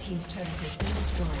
Team's turret has been destroyed.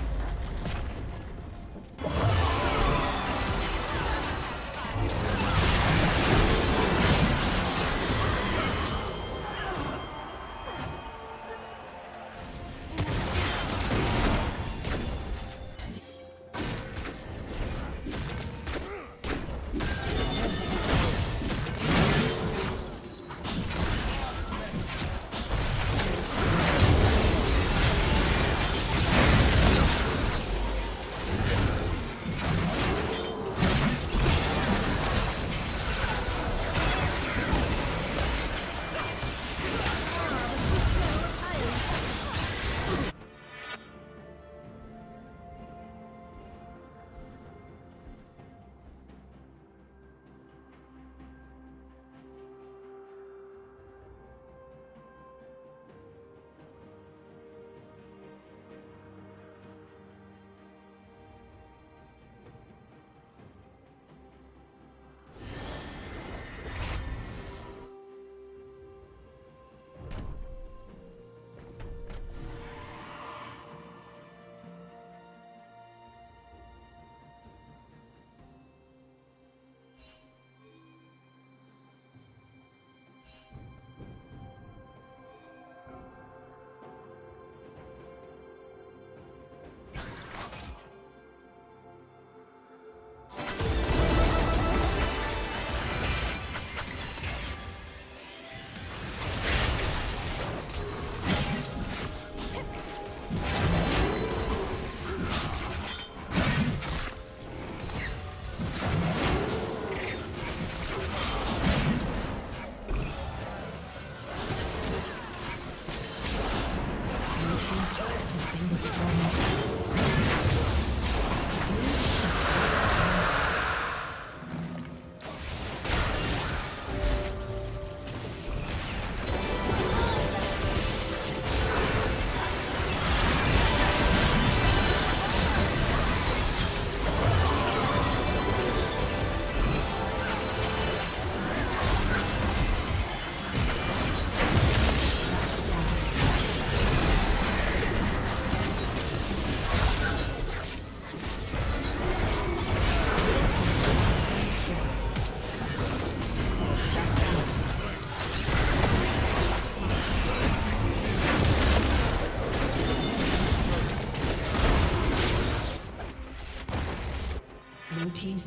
Team's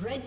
Red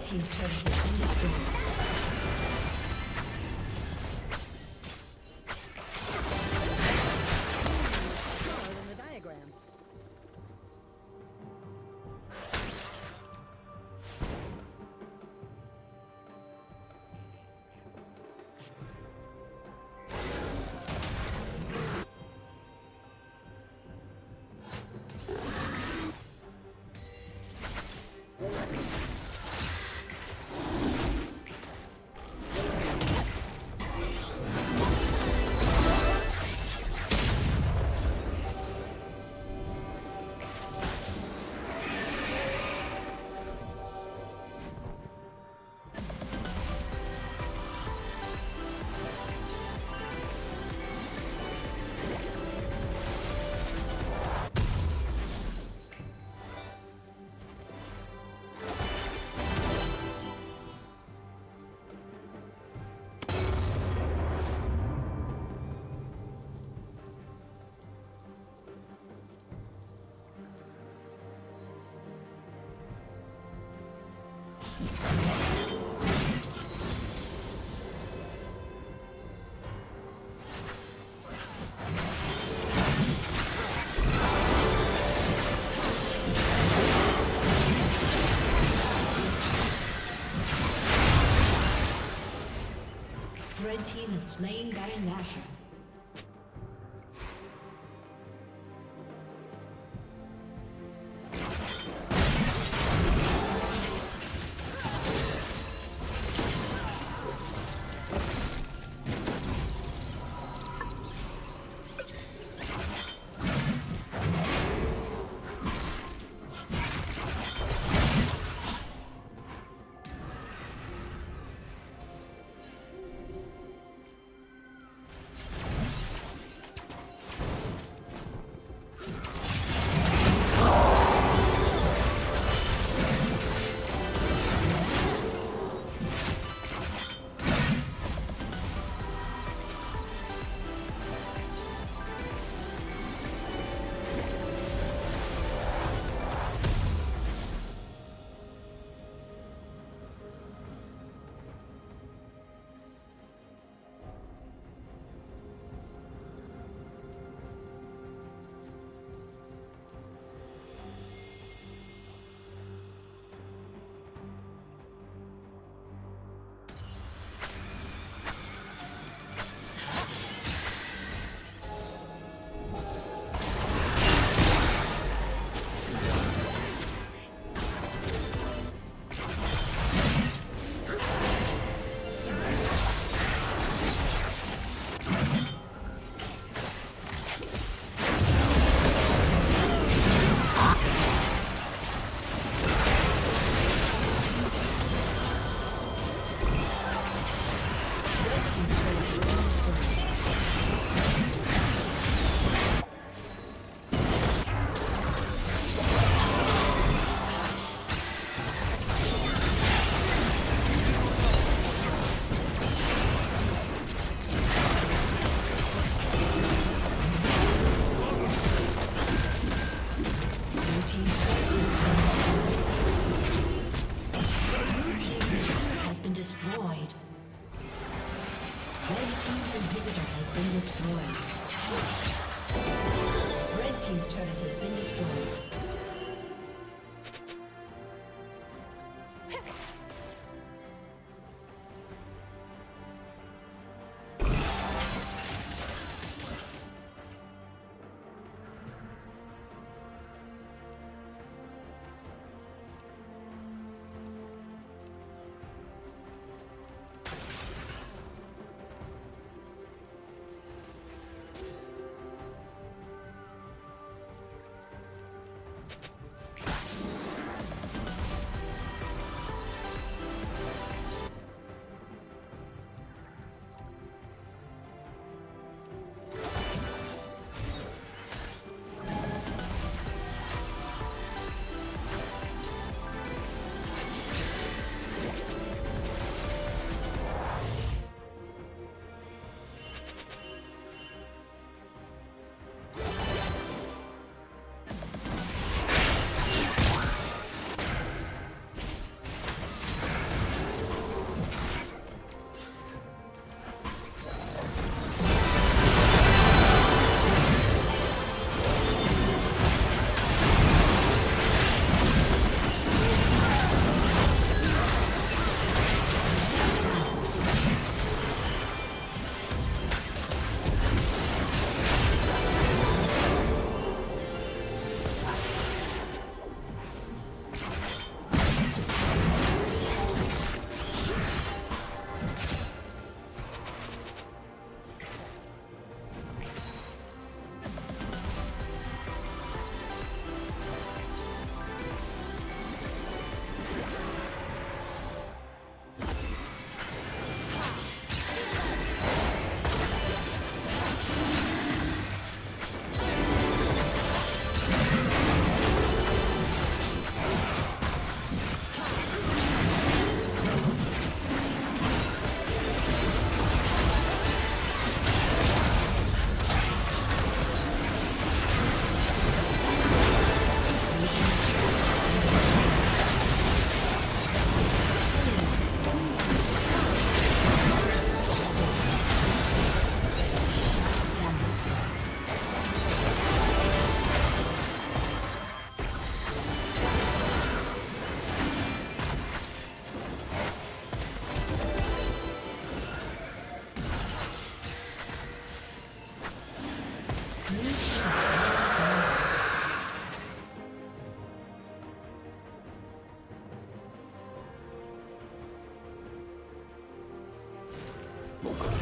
Red team's turret has been destroyed. Red team is slain by Nashor. Let's